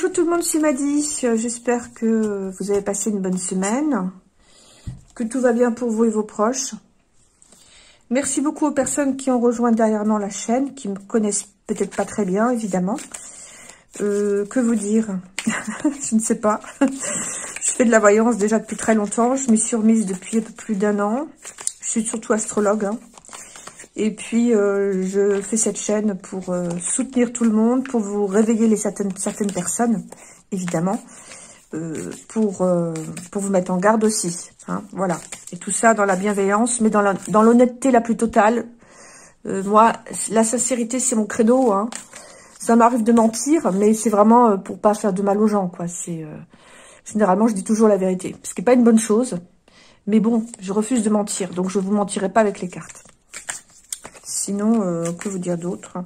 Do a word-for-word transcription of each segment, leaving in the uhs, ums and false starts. bonjour tout le monde, c'est Maddy. J'espère que vous avez passé une bonne semaine, que tout va bien pour vous et vos proches. Merci beaucoup aux personnes qui ont rejoint dernièrement la chaîne, qui me connaissent peut-être pas très bien, évidemment. Euh, que vous dire? Je ne sais pas. Je fais de la voyance déjà depuis très longtemps. Je m'y suis remise depuis un peu plus d'un an. Je suis surtout astrologue, hein. Et puis, euh, je fais cette chaîne pour euh, soutenir tout le monde, pour vous réveiller les certaines, certaines personnes, évidemment, euh, pour, euh, pour vous mettre en garde aussi. Hein, voilà. Et tout ça dans la bienveillance, mais dans la, dans l'honnêteté la plus totale. Euh, moi, la sincérité, c'est mon credo. Hein. Ça m'arrive de mentir, mais c'est vraiment euh, pour pas faire de mal aux gens, quoi. C'est euh, généralement, je dis toujours la vérité, ce qui n'est pas une bonne chose. Mais bon, je refuse de mentir, donc je ne vous mentirai pas avec les cartes. Sinon, euh, que vous dire d'autre?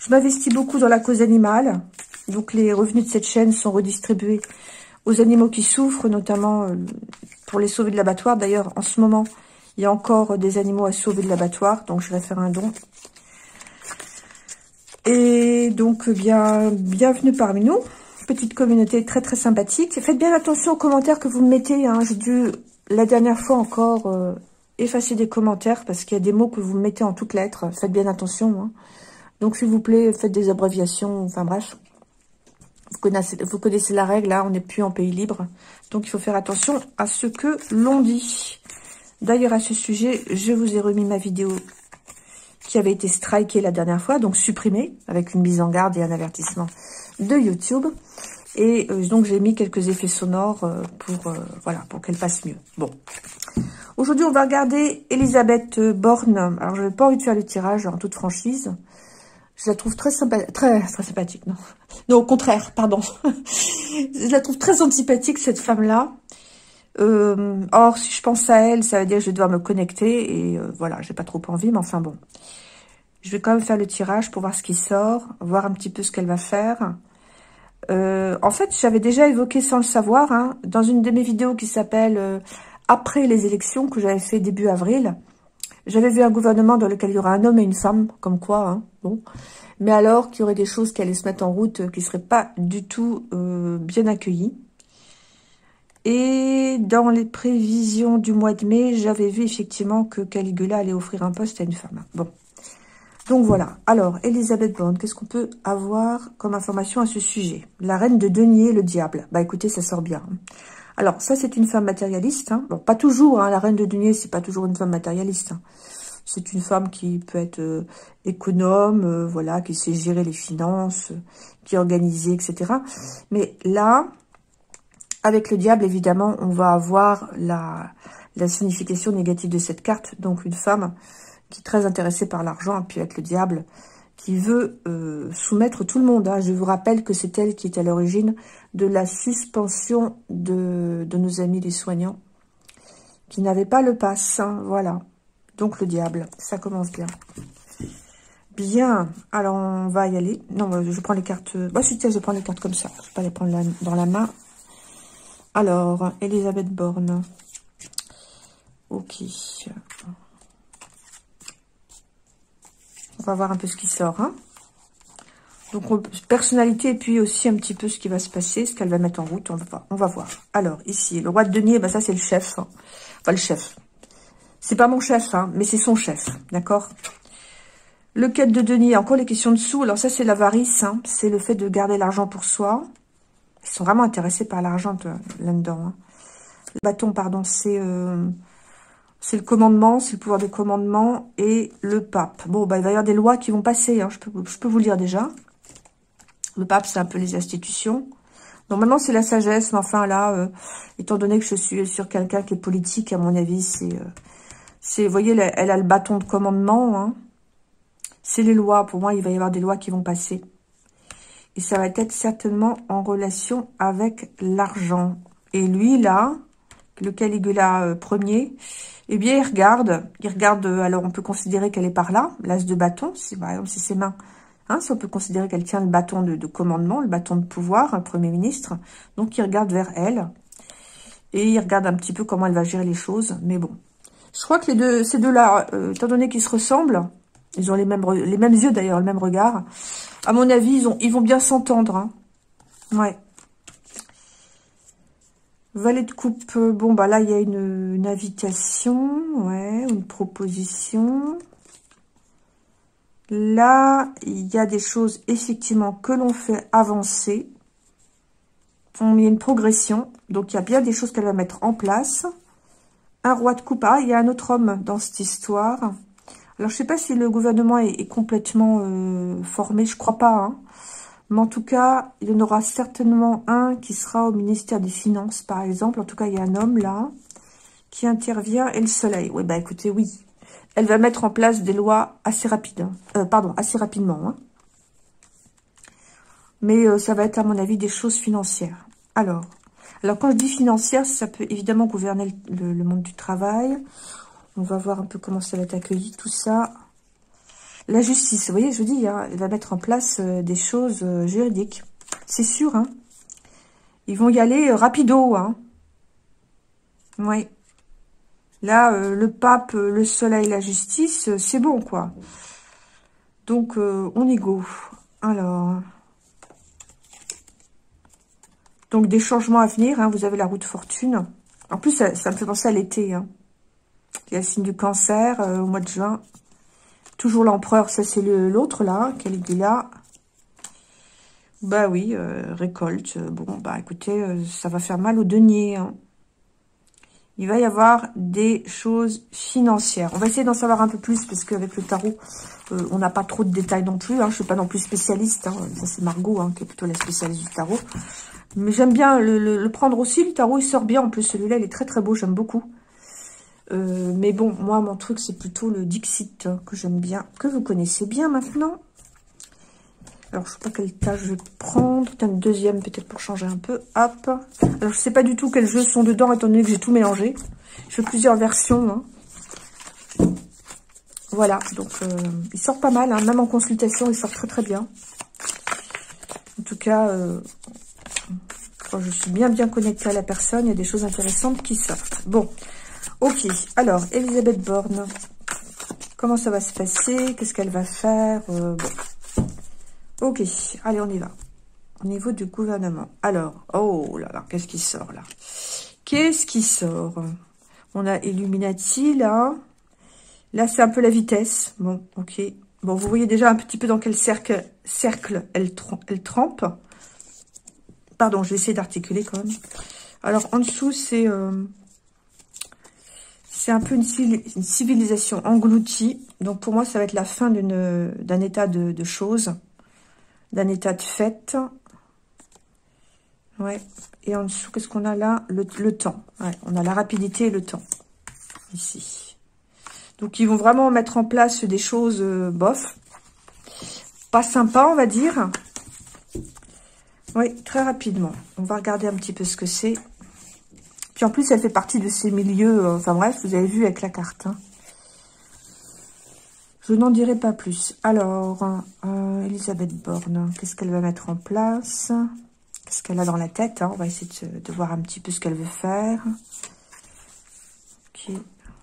Je m'investis beaucoup dans la cause animale. Donc, les revenus de cette chaîne sont redistribués aux animaux qui souffrent, notamment euh, pour les sauver de l'abattoir. D'ailleurs, en ce moment, il y a encore des animaux à sauver de l'abattoir. Donc, je vais faire un don. Et donc, bien, bienvenue parmi nous. Petite communauté très, très sympathique. Faites bien attention aux commentaires que vous me mettez. Hein. J'ai dû, la dernière fois encore... Euh, effacez des commentaires parce qu'il y a des mots que vous mettez en toutes lettres. Faites bien attention. Hein. Donc, s'il vous plaît, faites des abréviations. Enfin, bref. Vous connaissez, vous connaissez la règle. Là, on n'est plus en pays libre. Donc, il faut faire attention à ce que l'on dit. D'ailleurs, à ce sujet, je vous ai remis ma vidéo qui avait été strikée la dernière fois. Donc, supprimée avec une mise en garde et un avertissement de YouTube. Et euh, donc, j'ai mis quelques effets sonores euh, pour, euh, voilà, pour qu'elle passe mieux. Bon. Aujourd'hui, on va regarder Élisabeth Borne. Alors, je n'avais pas envie de faire le tirage en toute franchise. Je la trouve très, sympa... très, très sympathique, non Non, au contraire, pardon. Je la trouve très antipathique, cette femme-là. Euh, or, si je pense à elle, ça veut dire que je dois me connecter. Et euh, voilà, j'ai pas trop envie, mais enfin bon. Je vais quand même faire le tirage pour voir ce qui sort, voir un petit peu ce qu'elle va faire. Euh, en fait, j'avais déjà évoqué sans le savoir, hein, dans une de mes vidéos qui s'appelle... Euh, Après les élections que j'avais fait début avril, j'avais vu un gouvernement dans lequel il y aurait un homme et une femme, comme quoi, hein, bon. Mais alors qu'il y aurait des choses qui allaient se mettre en route, qui ne seraient pas du tout euh, bien accueillies. Et dans les prévisions du mois de mai, j'avais vu effectivement que Caligula allait offrir un poste à une femme. Bon, donc voilà. Alors, Élisabeth Borne, qu'est-ce qu'on peut avoir comme information à ce sujet? La reine de denier, le diable. Bah écoutez, ça sort bien. Alors, ça, c'est une femme matérialiste. Hein. Bon, pas toujours. Hein. La reine de denier, c'est pas toujours une femme matérialiste. Hein. C'est une femme qui peut être euh, économe, euh, voilà, qui sait gérer les finances, euh, qui est organisée, et cetera. Mais là, avec le diable, évidemment, on va avoir la, la signification négative de cette carte. Donc, une femme qui est très intéressée par l'argent, puis avec le diable, qui veut euh, soumettre tout le monde. Hein. Je vous rappelle que c'est elle qui est à l'origine de la suspension de, de nos amis les soignants qui n'avaient pas le pass. Hein. Voilà. Donc le diable, ça commence bien. Bien. Alors on va y aller. Non, je prends les cartes. Bah, si, tiens, je prends les cartes comme ça. Je ne vais pas les prendre la, dans la main. Alors, Élisabeth Borne. Ok. On va voir un peu ce qui sort. Hein. Donc, on, personnalité et puis aussi un petit peu ce qui va se passer, ce qu'elle va mettre en route. On va, on va voir. Alors, ici, le roi de denier, ben ça, c'est le chef. Enfin, le chef. C'est pas mon chef, hein, mais c'est son chef. D'accord? Le quête de denier, encore les questions de sous. Alors, ça, c'est l'avarice. Hein, c'est le fait de garder l'argent pour soi. Ils sont vraiment intéressés par l'argent là-dedans. Hein. Le bâton, pardon, c'est... Euh, C'est le commandement, c'est le pouvoir des commandements et le pape. Bon, bah, il va y avoir des lois qui vont passer, hein, je peux, je peux vous le dire déjà. Le pape, c'est un peu les institutions. Normalement, c'est la sagesse, mais enfin là, euh, étant donné que je suis sur quelqu'un qui est politique, à mon avis, c'est... Euh, vous voyez, elle, elle a le bâton de commandement. Hein. C'est les lois. Pour moi, il va y avoir des lois qui vont passer. Et ça va être certainement en relation avec l'argent. Et lui, là... Le Caligula premier, eh bien, il regarde. Il regarde, alors, on peut considérer qu'elle est par là, l'as de bâton, si, par exemple, c'est ses mains. Hein, si on peut considérer qu'elle tient le bâton de, de commandement, le bâton de pouvoir, le Premier ministre. Donc, il regarde vers elle. Et il regarde un petit peu comment elle va gérer les choses. Mais bon, je crois que les deux, ces deux-là, euh, étant donné qu'ils se ressemblent, ils ont les mêmes, les mêmes yeux, d'ailleurs, le même regard. À mon avis, ils, ont, ils vont bien s'entendre. Hein. Ouais, Valet de coupe, bon, bah là, il y a une, une invitation, ouais, une proposition. Là, il y a des choses, effectivement, que l'on fait avancer. On y a une progression, donc il y a bien des choses qu'elle va mettre en place. Un roi de coupe, ah, il y a un autre homme dans cette histoire. Alors, je ne sais pas si le gouvernement est, est complètement euh, formé, je ne crois pas, hein. Mais en tout cas, il y en aura certainement un qui sera au ministère des Finances, par exemple. En tout cas, il y a un homme, là, qui intervient, et le soleil. Oui, bah écoutez, oui. Elle va mettre en place des lois assez rapides. Euh, pardon, assez rapidement. Hein. Mais euh, ça va être, à mon avis, des choses financières. Alors, alors quand je dis financière, ça peut évidemment gouverner le, le, le monde du travail. On va voir un peu comment ça va être accueilli, tout ça. La justice, vous voyez, je vous dis, hein, elle va mettre en place euh, des choses euh, juridiques. C'est sûr, hein. Ils vont y aller euh, rapido, hein. Oui. Là, euh, le pape, euh, le soleil, la justice, euh, c'est bon, quoi. Donc, euh, on y go. Alors. Donc, des changements à venir, hein. Vous avez la roue de fortune. En plus, ça, ça me fait penser à l'été, hein. Il y a le signe du cancer euh, au mois de juin. Toujours l'empereur, ça c'est l'autre là, Caligula. Bah oui, euh, récolte. Bon, bah écoutez, euh, ça va faire mal au denier. Hein. Il va y avoir des choses financières. On va essayer d'en savoir un peu plus, parce qu'avec le tarot, euh, on n'a pas trop de détails non plus. Hein. Je ne suis pas non plus spécialiste. Hein. Ça c'est Margot, hein, qui est plutôt la spécialiste du tarot. Mais j'aime bien le, le, le prendre aussi. Le tarot, il sort bien. En plus, celui-là, il est très très beau. J'aime beaucoup. Euh, mais bon, moi, mon truc, c'est plutôt le Dixit, hein, que j'aime bien, que vous connaissez bien maintenant. Alors, je ne sais pas quelle tâche je vais prendre. Une deuxième, peut-être, pour changer un peu. Hop. Alors, je ne sais pas du tout quels jeux sont dedans, étant donné que j'ai tout mélangé. Je fais plusieurs versions. Hein. Voilà. Donc, euh, il sort pas mal. Hein. Même en consultation, il sort très, très bien. En tout cas, euh, quand je suis bien, bien connectée à la personne, il y a des choses intéressantes qui sortent. Bon. Ok, alors, Élisabeth Borne, comment ça va se passer? Qu'est-ce qu'elle va faire? euh, bon. Ok, allez, on y va. Au niveau du gouvernement. Alors, oh là là, qu'est-ce qui sort là? Qu'est-ce qui sort? On a Illuminati, là. Là, c'est un peu la vitesse. Bon, ok. Bon, vous voyez déjà un petit peu dans quel cercle, cercle elle, tr elle trempe. Pardon, je vais essayer d'articuler quand même. Alors, en dessous, c'est... Euh, c'est un peu une civilisation engloutie. Donc, pour moi, ça va être la fin d'un état de, de choses, d'un état de fait. Ouais. Et en dessous, qu'est-ce qu'on a là? Le, le temps. Ouais. On a la rapidité et le temps, ici. Donc, ils vont vraiment mettre en place des choses euh, bof. Pas sympa, on va dire. Oui, très rapidement. On va regarder un petit peu ce que c'est. Puis en plus, elle fait partie de ces milieux... Euh, enfin bref, vous avez vu avec la carte. Hein. Je n'en dirai pas plus. Alors, euh, Élisabeth Borne, qu'est-ce qu'elle va mettre en place? Qu'est-ce qu'elle a dans la tête, hein? On va essayer de, de voir un petit peu ce qu'elle veut faire. Okay.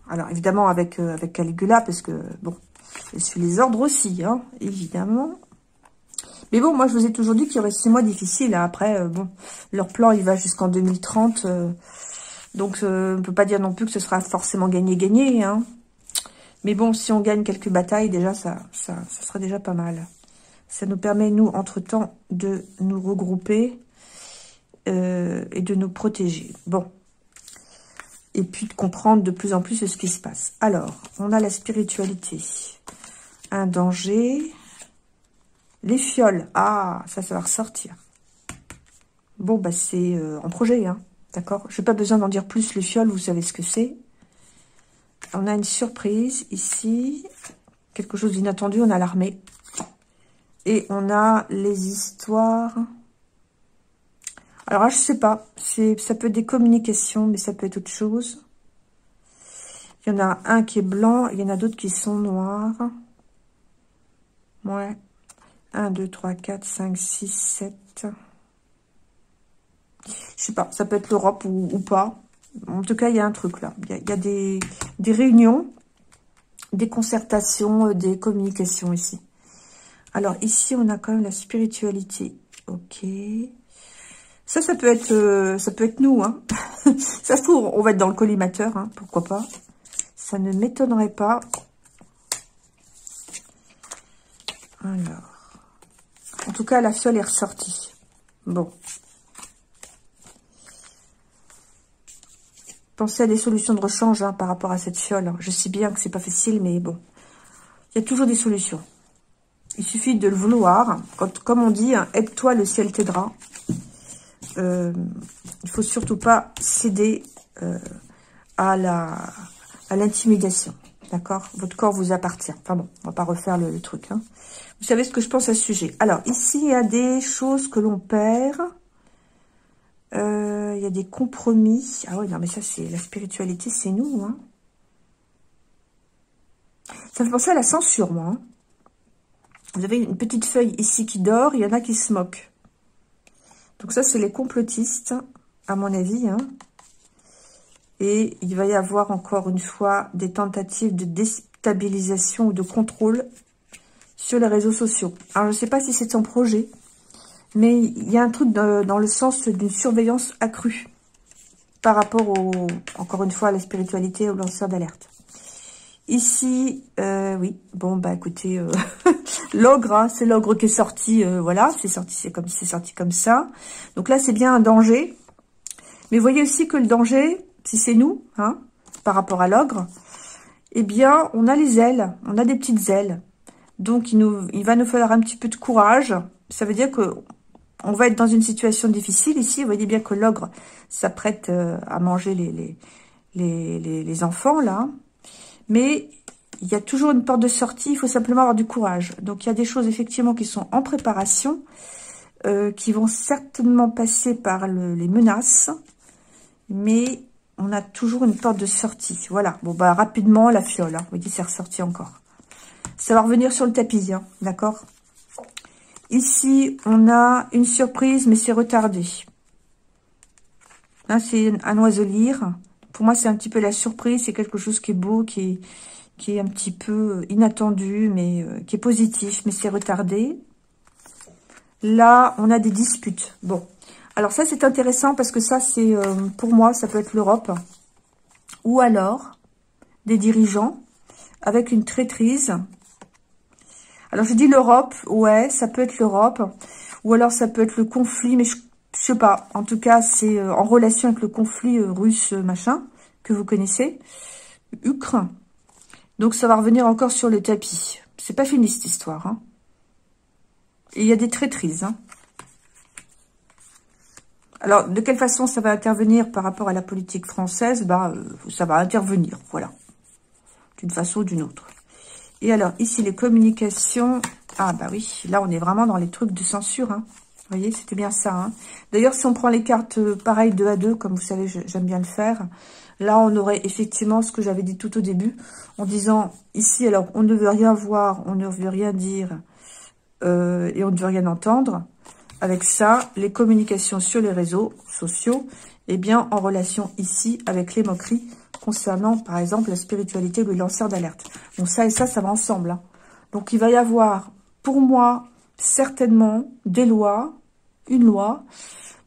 Alors, évidemment, avec, euh, avec Caligula, parce que, bon, elle suit les ordres aussi, hein, évidemment. Mais bon, moi, je vous ai toujours dit qu'il y aurait six mois difficiles. Hein. Après, euh, bon, leur plan, il va jusqu'en deux mille trente... Euh, Donc, euh, on ne peut pas dire non plus que ce sera forcément gagné-gagné. Hein. Mais bon, si on gagne quelques batailles, déjà, ça, ça, ça sera déjà pas mal. Ça nous permet, nous, entre-temps, de nous regrouper euh, et de nous protéger. Bon. Et puis, de comprendre de plus en plus ce qui se passe. Alors, on a la spiritualité. Un danger. Les fioles. Ah, ça, ça va ressortir. Bon, bah, c'est euh, en projet, hein. D'accord, je n'ai pas besoin d'en dire plus. Les fioles, vous savez ce que c'est. On a une surprise ici. Quelque chose d'inattendu. On a l'armée. Et on a les histoires. Alors là, je ne sais pas. Ça peut être des communications, mais ça peut être autre chose. Il y en a un qui est blanc. Il y en a d'autres qui sont noirs. Ouais. un, deux, trois, quatre, cinq, six, sept... Je sais pas, ça peut être l'Europe ou, ou pas. En tout cas, il y a un truc là. Il y a, il y a des, des réunions, des concertations, des communications ici. Alors ici, on a quand même la spiritualité. Ok. Ça, ça peut être, euh, ça peut être nous. Hein. Ça se trouve, on va être dans le collimateur. Hein, pourquoi pas. Ça ne m'étonnerait pas. Alors. En tout cas, la fiole est ressortie. Bon. Pensez à des solutions de rechange hein, par rapport à cette fiole. Je sais bien que c'est pas facile, mais bon. Il y a toujours des solutions. Il suffit de le vouloir. Quand, comme on dit, hein, aide-toi, le ciel t'aidera. Euh, il faut surtout pas céder euh, à la à l'intimidation. D'accord? Votre corps vous appartient. Enfin bon, on va pas refaire le, le truc. Hein. Vous savez ce que je pense à ce sujet. Alors, ici, il y a des choses que l'on perd. Euh, il y a des compromis. Ah oui, non, mais ça, c'est la spiritualité, c'est nous. Hein. Ça me fait penser à la censure, moi. Hein. Vous avez une petite feuille ici qui dort. Il y en a qui se moquent. Donc ça, c'est les complotistes, à mon avis. Hein. Et il va y avoir encore une fois des tentatives de déstabilisation ou de contrôle sur les réseaux sociaux. Alors, je ne sais pas si c'est son projet, mais il y a un truc de, dans le sens d'une surveillance accrue par rapport, au, encore une fois, à la spiritualité et aux lanceurs d'alerte. Ici, euh, oui, bon, bah écoutez, euh, l'ogre, hein, c'est l'ogre qui est sorti, euh, voilà, c'est sorti, c'est comme, c'est sorti comme ça. Donc là, c'est bien un danger. Mais voyez aussi que le danger, si c'est nous, hein, par rapport à l'ogre, eh bien, on a les ailes, on a des petites ailes. Donc, il, nous, il va nous falloir un petit peu de courage. Ça veut dire que on va être dans une situation difficile. Ici, vous voyez bien que l'ogre s'apprête euh, à manger les, les, les, les, les enfants, là. Mais il y a toujours une porte de sortie, il faut simplement avoir du courage. Donc, il y a des choses, effectivement, qui sont en préparation, euh, qui vont certainement passer par le, les menaces, mais on a toujours une porte de sortie. Voilà. Bon, bah rapidement, la fiole. Hein. Vous voyez, c'est ressorti encore. Ça va revenir sur le tapis, hein, d'accord? Ici, on a une surprise, mais c'est retardé. Là, c'est un oiseau lyre. Pour moi, c'est un petit peu la surprise. C'est quelque chose qui est beau, qui est, qui est un petit peu inattendu, mais euh, qui est positif, mais c'est retardé. Là, on a des disputes. Bon. Alors ça, c'est intéressant parce que ça, c'est euh, pour moi, ça peut être l'Europe. Ou alors, des dirigeants avec une traîtrise. Alors, je dis l'Europe, ouais, ça peut être l'Europe, ou alors ça peut être le conflit, mais je, je sais pas. En tout cas, c'est euh, en relation avec le conflit euh, russe, machin, que vous connaissez, Ukraine. Donc, ça va revenir encore sur le tapis. C'est pas fini, cette histoire. Hein. Et il y a des traîtrises. Hein. Alors, de quelle façon ça va intervenir par rapport à la politique française? Bah, euh, ça va intervenir, voilà. D'une façon ou d'une autre. Et alors, ici, les communications... Ah, bah oui, là, on est vraiment dans les trucs de censure. Hein. Vous voyez, c'était bien ça. Hein. D'ailleurs, si on prend les cartes, pareil, deux à deux, comme vous savez, j'aime bien le faire. Là, on aurait effectivement ce que j'avais dit tout au début, en disant, ici, alors, on ne veut rien voir, on ne veut rien dire, euh, et on ne veut rien entendre. Avec ça, les communications sur les réseaux sociaux, eh bien, en relation ici avec les moqueries, concernant, par exemple, la spiritualité ou le lanceur d'alerte. Bon, ça et ça, ça va ensemble. Hein. Donc, il va y avoir, pour moi, certainement, des lois, une loi,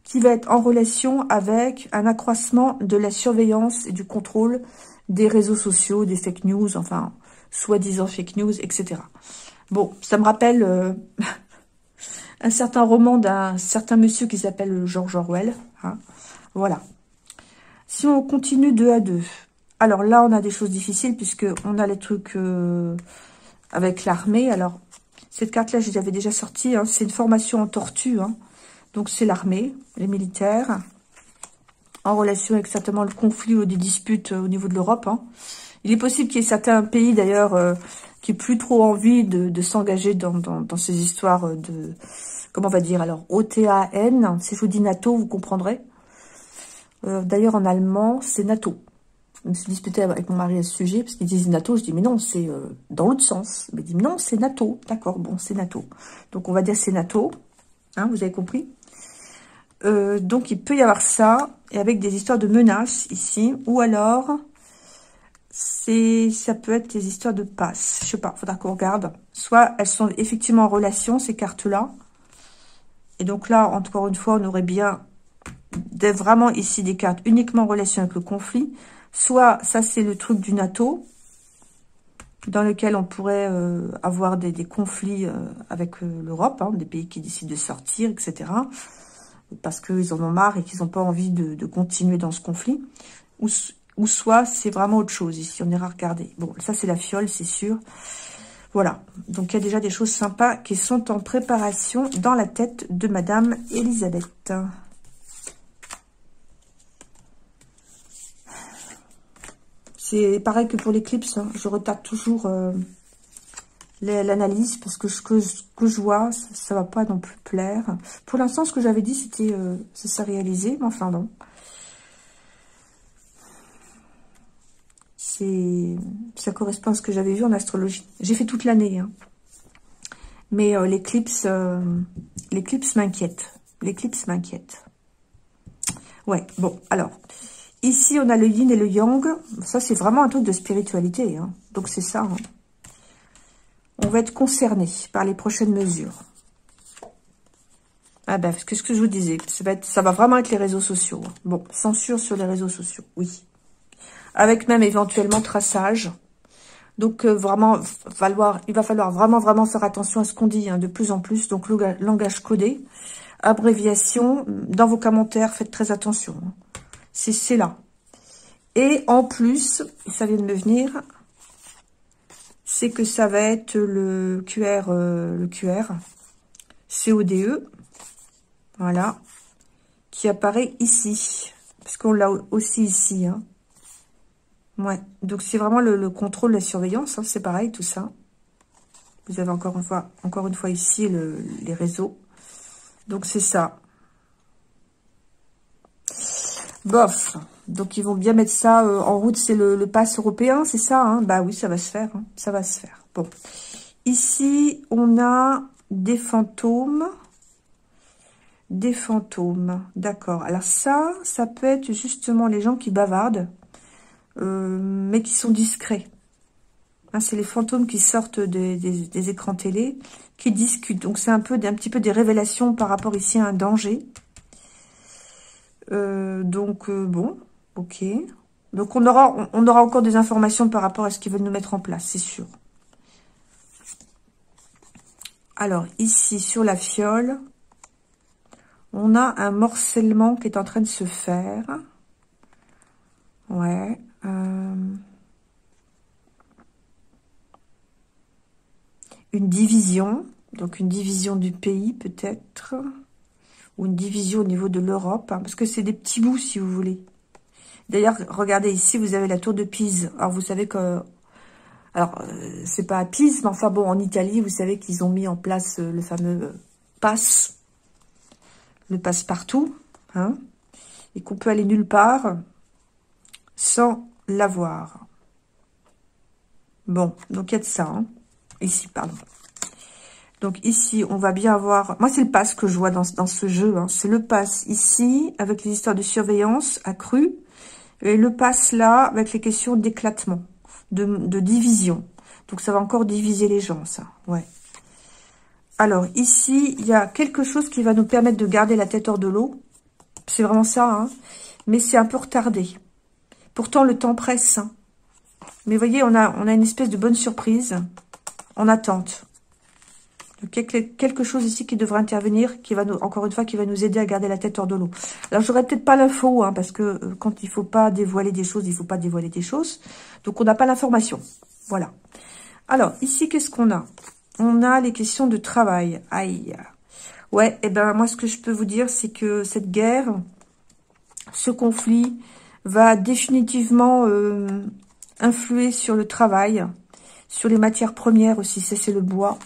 qui va être en relation avec un accroissement de la surveillance et du contrôle des réseaux sociaux, des fake news, enfin, soi-disant fake news, et cetera. Bon, ça me rappelle euh, un certain roman d'un certain monsieur qui s'appelle Georges Orwell. Hein. Voilà. Si on continue deux à deux, alors là, on a des choses difficiles puisque on a les trucs euh, avec l'armée. Alors, cette carte-là, je l'avais déjà sortie. Hein, c'est une formation en tortue. Hein, donc, c'est l'armée, les militaires, en relation avec certainement le conflit ou des disputes euh, au niveau de l'Europe. Hein. Il est possible qu'il y ait certains pays, d'ailleurs, euh, qui n'aient plus trop envie de, de s'engager dans, dans, dans ces histoires de... Comment on va dire? Alors, O T A N. Si je vous dis NATO, vous comprendrez. Euh, D'ailleurs, en allemand, c'est NATO. Je me suis disputée avec mon mari à ce sujet, parce qu'ils disent NATO. Je dis, mais non, c'est euh, dans l'autre sens. Il me dit, mais non, c'est NATO. D'accord, bon, c'est NATO. Donc, on va dire c'est NATO. Hein, vous avez compris. Euh, donc, il peut y avoir ça, et avec des histoires de menaces, ici. Ou alors, c'est ça peut être des histoires de passe. Je sais pas, faudra qu'on regarde. Soit, elles sont effectivement en relation, ces cartes-là. Et donc là, encore une fois, on aurait bien... vraiment ici des cartes uniquement en relation avec le conflit. Soit, ça c'est le truc du NATO, dans lequel on pourrait euh, avoir des, des conflits euh, avec euh, l'Europe, hein, des pays qui décident de sortir, et cetera. Parce qu'ils en ont marre et qu'ils n'ont pas envie de, de continuer dans ce conflit. Ou, ou soit, c'est vraiment autre chose ici, on ira regarder. Bon, ça c'est la fiole, c'est sûr. Voilà, donc il y a déjà des choses sympas qui sont en préparation dans la tête de Madame Élisabeth. C'est pareil que pour l'éclipse, hein. Je retarde toujours euh, l'analyse parce que ce que, que je vois, ça ne va pas non plus plaire. Pour l'instant, ce que j'avais dit, c'était euh, ça s'est réalisé, mais enfin non. Ça correspond à ce que j'avais vu en astrologie. J'ai fait toute l'année, hein. Mais euh, l'éclipse euh, l'éclipse m'inquiète. L'éclipse m'inquiète. Ouais, bon, alors... Ici, on a le yin et le yang. Ça, c'est vraiment un truc de spiritualité, hein. Donc, c'est ça. Hein. On va être concerné par les prochaines mesures. Ah ben, qu'est-ce que je vous disais, ça va, être, ça va vraiment être les réseaux sociaux. Hein. Bon, censure sur les réseaux sociaux, oui. Avec même éventuellement traçage. Donc, euh, vraiment, falloir, il va falloir vraiment, vraiment faire attention à ce qu'on dit hein, de plus en plus. Donc, langage codé, abréviation. Dans vos commentaires, faites très attention. Hein. C'est là. Et en plus, ça vient de me venir, c'est que ça va être le Q R, euh, le Q R, C O D E, voilà, qui apparaît ici, parce qu'on l'a aussi ici. Hein. Ouais, donc c'est vraiment le, le contrôle, la surveillance, hein, c'est pareil tout ça. Vous avez encore une fois, encore une fois ici le, les réseaux, donc c'est ça. Bof, donc ils vont bien mettre ça euh, en route, c'est le, le pass européen, c'est ça hein. Bah oui, ça va se faire, hein. Ça va se faire. Bon, ici, on a des fantômes, des fantômes, d'accord. Alors ça, ça peut être justement les gens qui bavardent, euh, mais qui sont discrets. Hein, c'est les fantômes qui sortent des, des, des écrans télé, qui discutent. Donc c'est un peu, un petit peu des révélations par rapport ici à un danger. Euh, donc euh, bon, ok. Donc on aura, on, on aura encore des informations par rapport à ce qu'ils veulent nous mettre en place, c'est sûr. Alors ici sur la fiole, on a un morcellement qui est en train de se faire. Ouais. Euh... Une division, donc une division du pays peut-être. Ou une division au niveau de l'Europe, hein, parce que c'est des petits bouts, si vous voulez. D'ailleurs, regardez ici, vous avez la tour de Pise. Alors, vous savez que... Alors, euh, c'est pas à Pise, mais enfin, bon, en Italie, vous savez qu'ils ont mis en place euh, le fameux euh, pass, le passe-partout, hein, et qu'on peut aller nulle part sans l'avoir. Bon, donc, il y a de ça, hein. Ici, pardon. Donc ici, on va bien avoir... Moi, c'est le pass que je vois dans, dans ce jeu. Hein. C'est le pass ici, avec les histoires de surveillance accrue. Et le pass là, avec les questions d'éclatement, de, de division. Donc ça va encore diviser les gens, ça. Ouais. Alors ici, il y a quelque chose qui va nous permettre de garder la tête hors de l'eau. C'est vraiment ça. Hein. Mais c'est un peu retardé. Pourtant, le temps presse. Hein. Mais vous voyez, on a, on a une espèce de bonne surprise en attente. Quelque chose ici qui devrait intervenir, qui va nous, encore une fois, qui va nous aider à garder la tête hors de l'eau. Alors, j'aurais peut-être pas l'info, hein, parce que euh, quand il faut pas dévoiler des choses, il faut pas dévoiler des choses. Donc, on n'a pas l'information. Voilà. Alors, ici, qu'est-ce qu'on a? On a les questions de travail. Aïe. Ouais, et ben moi, ce que je peux vous dire, c'est que cette guerre, ce conflit, va définitivement euh, influer sur le travail, sur les matières premières aussi. Ça, c'est le bois.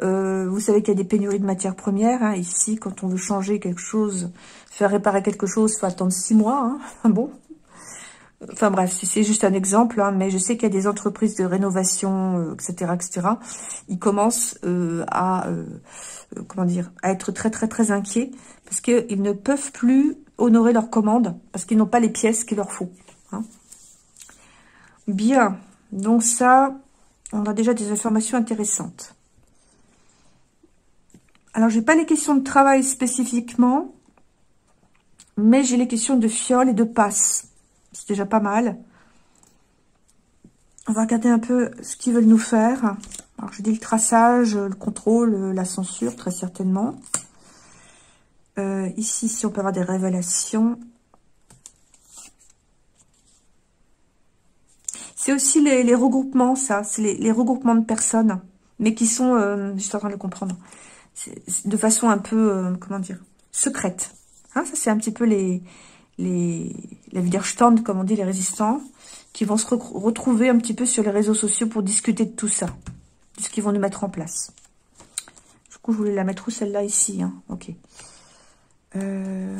Euh, vous savez qu'il y a des pénuries de matières premières. Hein, ici, quand on veut changer quelque chose, faire réparer quelque chose, il faut attendre six mois. Hein, bon. Enfin bref, c'est juste un exemple. Hein, mais je sais qu'il y a des entreprises de rénovation, euh, et cetera, et cetera. Ils commencent euh, à, euh, comment dire, à être très, très, très inquiets parce qu'ils ne peuvent plus honorer leurs commandes parce qu'ils n'ont pas les pièces qu'il leur faut. Hein. Bien. Donc ça, on a déjà des informations intéressantes. Alors, j'ai pas les questions de travail spécifiquement, mais j'ai les questions de fiole et de passe. C'est déjà pas mal. On va regarder un peu ce qu'ils veulent nous faire. Alors, je dis le traçage, le contrôle, la censure, très certainement. Euh, ici, si on peut avoir des révélations. C'est aussi les, les regroupements, ça. C'est les, les regroupements de personnes, mais qui sont, euh, je suis en train de le comprendre, de façon un peu, euh, comment dire, secrète. Hein, ça, c'est un petit peu les, les, la Widerstand, comme on dit, les résistants, qui vont se re retrouver un petit peu sur les réseaux sociaux pour discuter de tout ça, de ce qu'ils vont nous mettre en place. Du coup, je voulais la mettre où, celle-là, ici, hein. Ok. Euh...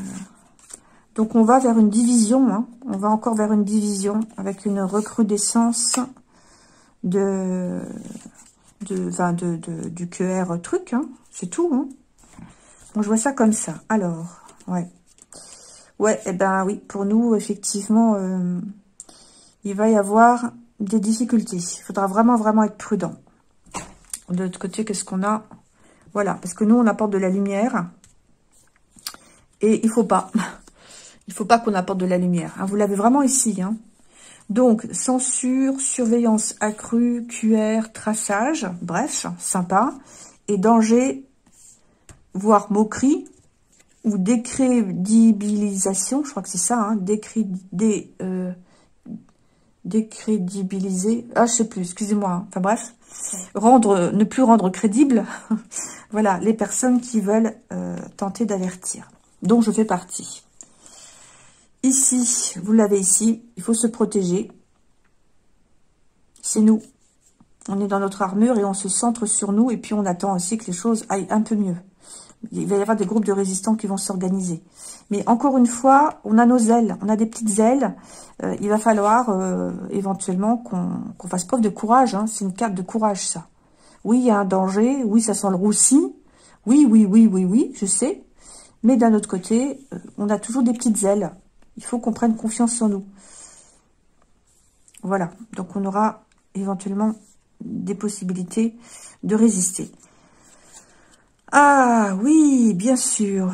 Donc, on va vers une division, hein. On va encore vers une division, avec une recrudescence de... De, enfin de, de, du Q R truc, hein. C'est tout. Hein. Bon, je vois ça comme ça. Alors, ouais. Ouais, et eh ben oui, pour nous, effectivement, euh, il va y avoir des difficultés. Il faudra vraiment, vraiment être prudent. De l'autre côté, qu'est-ce qu'on a? Voilà, parce que nous, on apporte de la lumière. Et il faut pas. Il faut pas qu'on apporte de la lumière. Hein. Vous l'avez vraiment ici, hein. Donc, censure, surveillance accrue, Q R, traçage, bref, sympa. Et danger, voire moquerie, ou décrédibilisation, je crois que c'est ça, hein, décré, dé, euh, décrédibiliser, ah, je sais plus, excusez-moi, hein, enfin bref, rendre, ne plus rendre crédible, voilà, les personnes qui veulent euh, tenter d'avertir, dont je fais partie. Ici, vous l'avez ici, il faut se protéger. C'est nous. On est dans notre armure et on se centre sur nous. Et puis, on attend aussi que les choses aillent un peu mieux. Il va y avoir des groupes de résistants qui vont s'organiser. Mais encore une fois, on a nos ailes. On a des petites ailes. Euh, il va falloir euh, éventuellement qu'on qu'on fasse preuve de courage. Hein. C'est une carte de courage, ça. Oui, il y a un danger. Oui, ça sent le roussi. Oui, oui, oui, oui, oui, je sais. Mais d'un autre côté, euh, on a toujours des petites ailes. Il faut qu'on prenne confiance en nous. Voilà. Donc, on aura éventuellement des possibilités de résister. Ah, oui, bien sûr.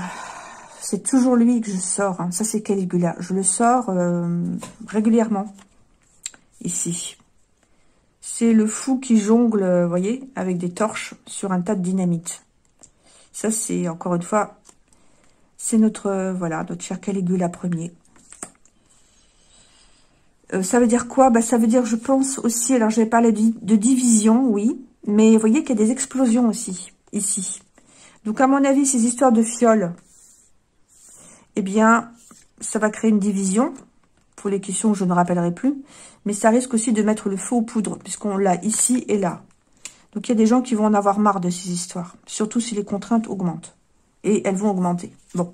C'est toujours lui que je sors. Hein. Ça, c'est Caligula. Je le sors euh, régulièrement. Ici. C'est le fou qui jongle, vous voyez, avec des torches sur un tas de dynamite. Ça, c'est, encore une fois, c'est notre, euh, voilà, notre cher Caligula premier. Euh, ça veut dire quoi? Bah, ça veut dire, je pense aussi, alors j'ai parlé de, de division, oui, mais vous voyez qu'il y a des explosions aussi, ici. Donc, à mon avis, ces histoires de fioles, eh bien, ça va créer une division, pour les questions que je ne rappellerai plus, mais ça risque aussi de mettre le feu aux poudres, puisqu'on l'a ici et là. Donc, il y a des gens qui vont en avoir marre de ces histoires, surtout si les contraintes augmentent. Et elles vont augmenter. Bon.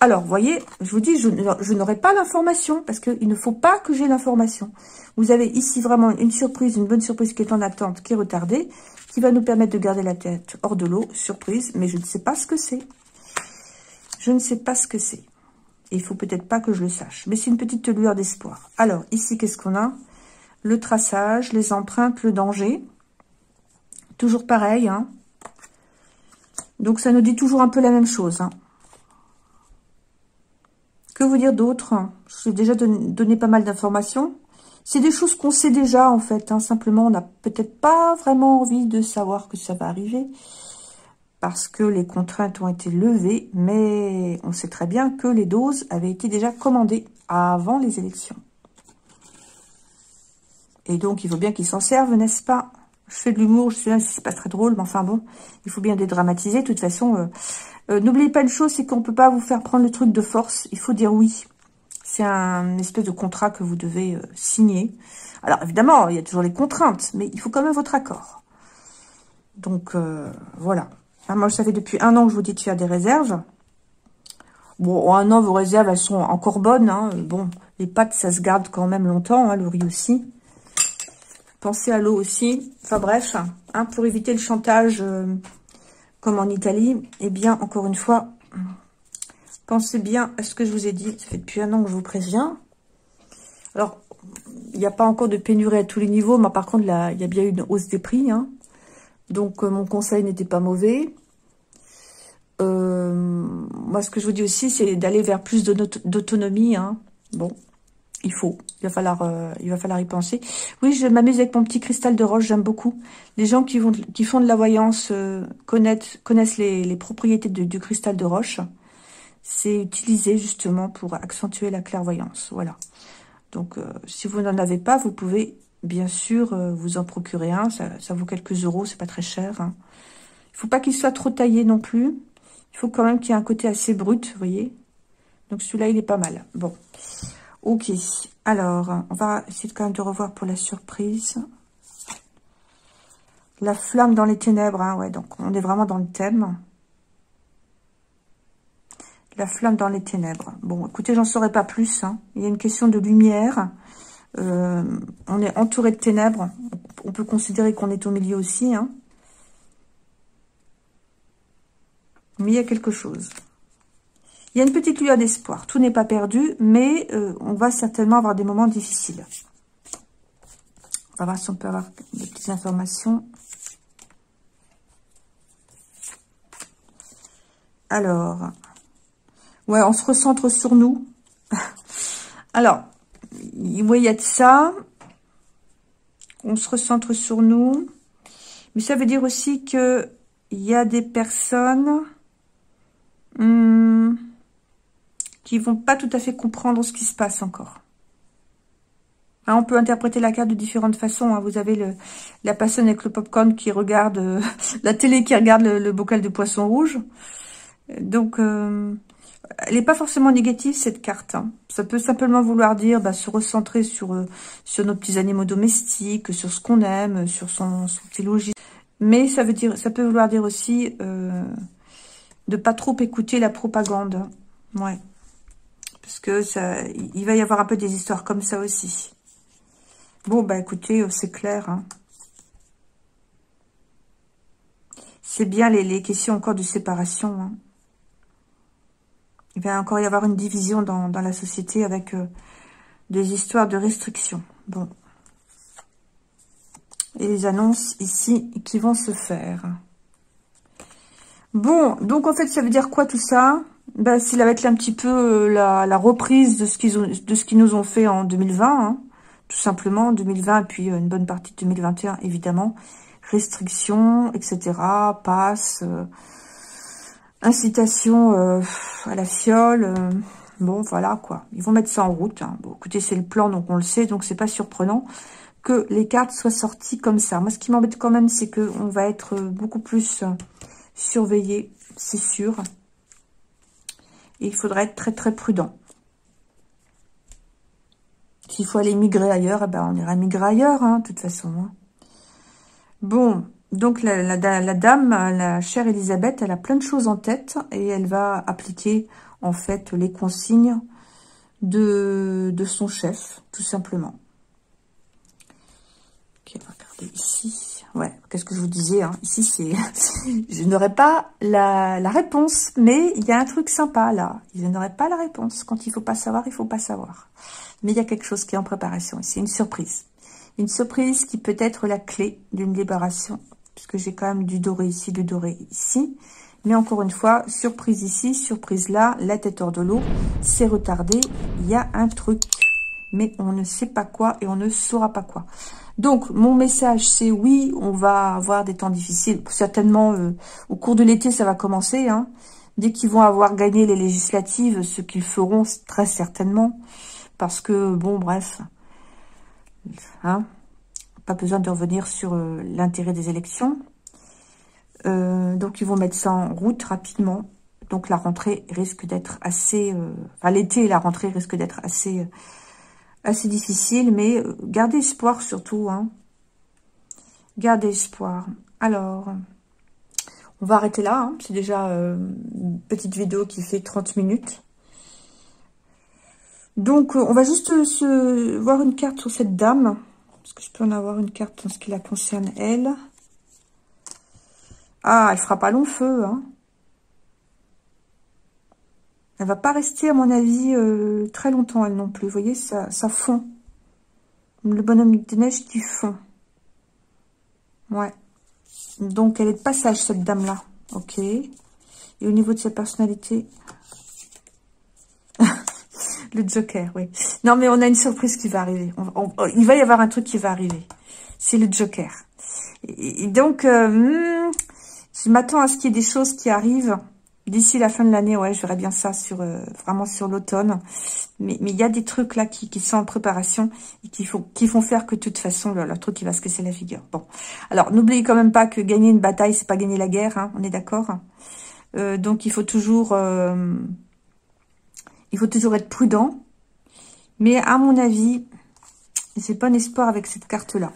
Alors, vous voyez, je vous dis, je, je n'aurai pas l'information, parce qu'il ne faut pas que j'ai l'information. Vous avez ici vraiment une surprise, une bonne surprise qui est en attente, qui est retardée, qui va nous permettre de garder la tête hors de l'eau. Surprise, mais je ne sais pas ce que c'est. Je ne sais pas ce que c'est. Et il ne faut peut-être pas que je le sache. Mais c'est une petite lueur d'espoir. Alors, ici, qu'est-ce qu'on a? Le traçage, les empreintes, le danger. Toujours pareil, hein. Donc, ça nous dit toujours un peu la même chose. Hein. Que vous dire d'autre? Je vous ai déjà donné, donné pas mal d'informations. C'est des choses qu'on sait déjà, en fait. Hein. Simplement, on n'a peut-être pas vraiment envie de savoir que ça va arriver. Parce que les contraintes ont été levées. Mais on sait très bien que les doses avaient été déjà commandées avant les élections. Et donc, il faut bien qu'ils s'en servent, n'est-ce pas? Je fais de l'humour, je sais même si c'est pas très drôle, mais enfin bon, il faut bien dédramatiser. De toute façon, euh, euh, n'oubliez pas une chose, c'est qu'on peut pas vous faire prendre le truc de force. Il faut dire oui. C'est un espèce de contrat que vous devez euh, signer. Alors évidemment, il y a toujours les contraintes, mais il faut quand même votre accord. Donc euh, voilà. Hein, moi, je savais depuis un an que je vous dis de faire des réserves. Bon, en un an, vos réserves, elles sont encore bonnes. Hein. Bon, les pâtes, ça se garde quand même longtemps, hein, le riz aussi. Pensez à l'eau aussi. Enfin bref, hein, pour éviter le chantage euh, comme en Italie, eh bien, encore une fois, pensez bien à ce que je vous ai dit. Ça fait depuis un an que je vous préviens. Alors, il n'y a pas encore de pénurie à tous les niveaux, mais par contre, là, il y a bien eu une hausse des prix. Hein. Donc, euh, mon conseil n'était pas mauvais. Euh, moi, ce que je vous dis aussi, c'est d'aller vers plus d'autonomie. Hein. Bon, il faut. Il va falloir, euh, il va falloir y penser. Oui, je m'amuse avec mon petit cristal de roche. J'aime beaucoup. Les gens qui, vont, qui font de la voyance euh, connaissent, connaissent les, les propriétés de, du cristal de roche. C'est utilisé justement pour accentuer la clairvoyance. Voilà. Donc, euh, si vous n'en avez pas, vous pouvez bien sûr euh, vous en procurer un. Ça, ça vaut quelques euros. C'est pas très cher. Hein. Il faut pas qu'il soit trop taillé non plus. Il faut quand même qu'il y ait un côté assez brut, vous voyez. Donc celui-là, il est pas mal. Bon, ok. Alors, on va essayer quand même de revoir pour la surprise. La flamme dans les ténèbres, hein, ouais. Donc on est vraiment dans le thème. La flamme dans les ténèbres. Bon, écoutez, j'en saurais pas plus. Hein. Il y a une question de lumière. Euh, on est entouré de ténèbres. On peut considérer qu'on est au milieu aussi, hein. Mais il y a quelque chose. Il y a une petite lueur d'espoir. Tout n'est pas perdu, mais euh, on va certainement avoir des moments difficiles. On va voir si on peut avoir des petites informations. Alors, ouais, on se recentre sur nous. Alors, vous voyez, il y a de ça. On se recentre sur nous. Mais ça veut dire aussi que il y a des personnes... Hum, qui vont pas tout à fait comprendre ce qui se passe encore. Hein, on peut interpréter la carte de différentes façons. Hein. Vous avez le, la personne avec le popcorn qui regarde euh, la télé, qui regarde le, le bocal de poisson rouge. Donc, euh, elle n'est pas forcément négative cette carte. Hein. Ça peut simplement vouloir dire bah, se recentrer sur euh, sur nos petits animaux domestiques, sur ce qu'on aime, sur son, son petit logis. Mais ça veut dire, ça peut vouloir dire aussi. Euh, de pas trop écouter la propagande. Ouais. Parce que ça, il va y avoir un peu des histoires comme ça aussi. Bon, bah écoutez, c'est clair. Hein. C'est bien les, les questions encore de séparation. Hein. Il va encore y avoir une division dans, dans la société avec euh, des histoires de restrictions. Bon. Et les annonces ici qui vont se faire. Bon, donc en fait, ça veut dire quoi tout ça? Ben, c'est avec un petit peu la, la reprise de ce qu'ils ont, de ce qu'ils nous ont fait en deux mille vingt, hein, tout simplement, deux mille vingt, puis une bonne partie de deux mille vingt et un, évidemment. Restrictions, et cetera, passe, euh, incitation euh, à la fiole, euh, bon, voilà, quoi. Ils vont mettre ça en route, hein. Bon, écoutez, c'est le plan, donc on le sait, donc c'est pas surprenant que les cartes soient sorties comme ça. Moi, ce qui m'embête quand même, c'est que on va être beaucoup plus... surveiller, c'est sûr. Et il faudra être très très prudent. S'il faut aller migrer ailleurs, eh ben on ira migrer ailleurs, hein, de toute façon. Hein. Bon, donc la, la, la dame, la chère Élisabeth, elle a plein de choses en tête et elle va appliquer en fait les consignes de, de son chef, tout simplement. Ok, regardez ici. Ouais, qu'est-ce que je vous disais, hein. Ici, c'est, je n'aurais pas la, la réponse, mais il y a un truc sympa, là. Je n'aurais pas la réponse. Quand il faut pas savoir, il faut pas savoir. Mais il y a quelque chose qui est en préparation. C'est une surprise. Une surprise qui peut être la clé d'une libération, puisque j'ai quand même du doré ici, du doré ici. Mais encore une fois, surprise ici, surprise là, la tête hors de l'eau, c'est retardé, il y a un truc. Mais on ne sait pas quoi et on ne saura pas quoi. Donc, mon message, c'est oui, on va avoir des temps difficiles. Certainement, euh, au cours de l'été, ça va commencer. Hein. Dès qu'ils vont avoir gagné les législatives, ce qu'ils feront très certainement. Parce que, bon, bref, hein, pas besoin de revenir sur euh, l'intérêt des élections. Euh, donc, ils vont mettre ça en route rapidement. Donc, la rentrée risque d'être assez... Euh, enfin, l'été et la rentrée risque d'être assez... Euh, assez difficile, mais gardez espoir surtout. Hein. Gardez espoir. Alors, on va arrêter là. Hein. C'est déjà euh, une petite vidéo qui fait trente minutes. Donc, euh, on va juste euh, se voir une carte sur cette dame. Est-ce que je peux en avoir une carte en ce qui la concerne, elle? Ah, elle fera pas long feu. Hein. Elle va pas rester, à mon avis, euh, très longtemps, elle non plus. Vous voyez, ça, ça fond. Le bonhomme de neige qui fond. Ouais. Donc, elle est de passage, cette dame-là. Ok. Et au niveau de sa personnalité, le Joker, oui. Non, mais on a une surprise qui va arriver. On, on, il va y avoir un truc qui va arriver. C'est le Joker. Et, et donc, euh, je m'attends à ce qu'il y ait des choses qui arrivent d'ici la fin de l'année. Ouais, je verrai bien ça sur euh, vraiment sur l'automne. Mais il mais y a des trucs là qui, qui sont en préparation et qui font, qui font faire que de toute façon, le, le truc, il va se casser la figure. Bon, alors n'oubliez quand même pas que gagner une bataille, c'est pas gagner la guerre, hein, on est d'accord. Euh, donc, il faut toujours... Euh, Il faut toujours être prudent. Mais à mon avis, j'ai pas un espoir avec cette carte-là.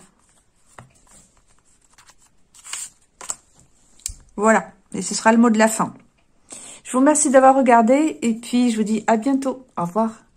Voilà. Et ce sera le mot de la fin. Je vous remercie d'avoir regardé. Et puis, je vous dis à bientôt. Au revoir.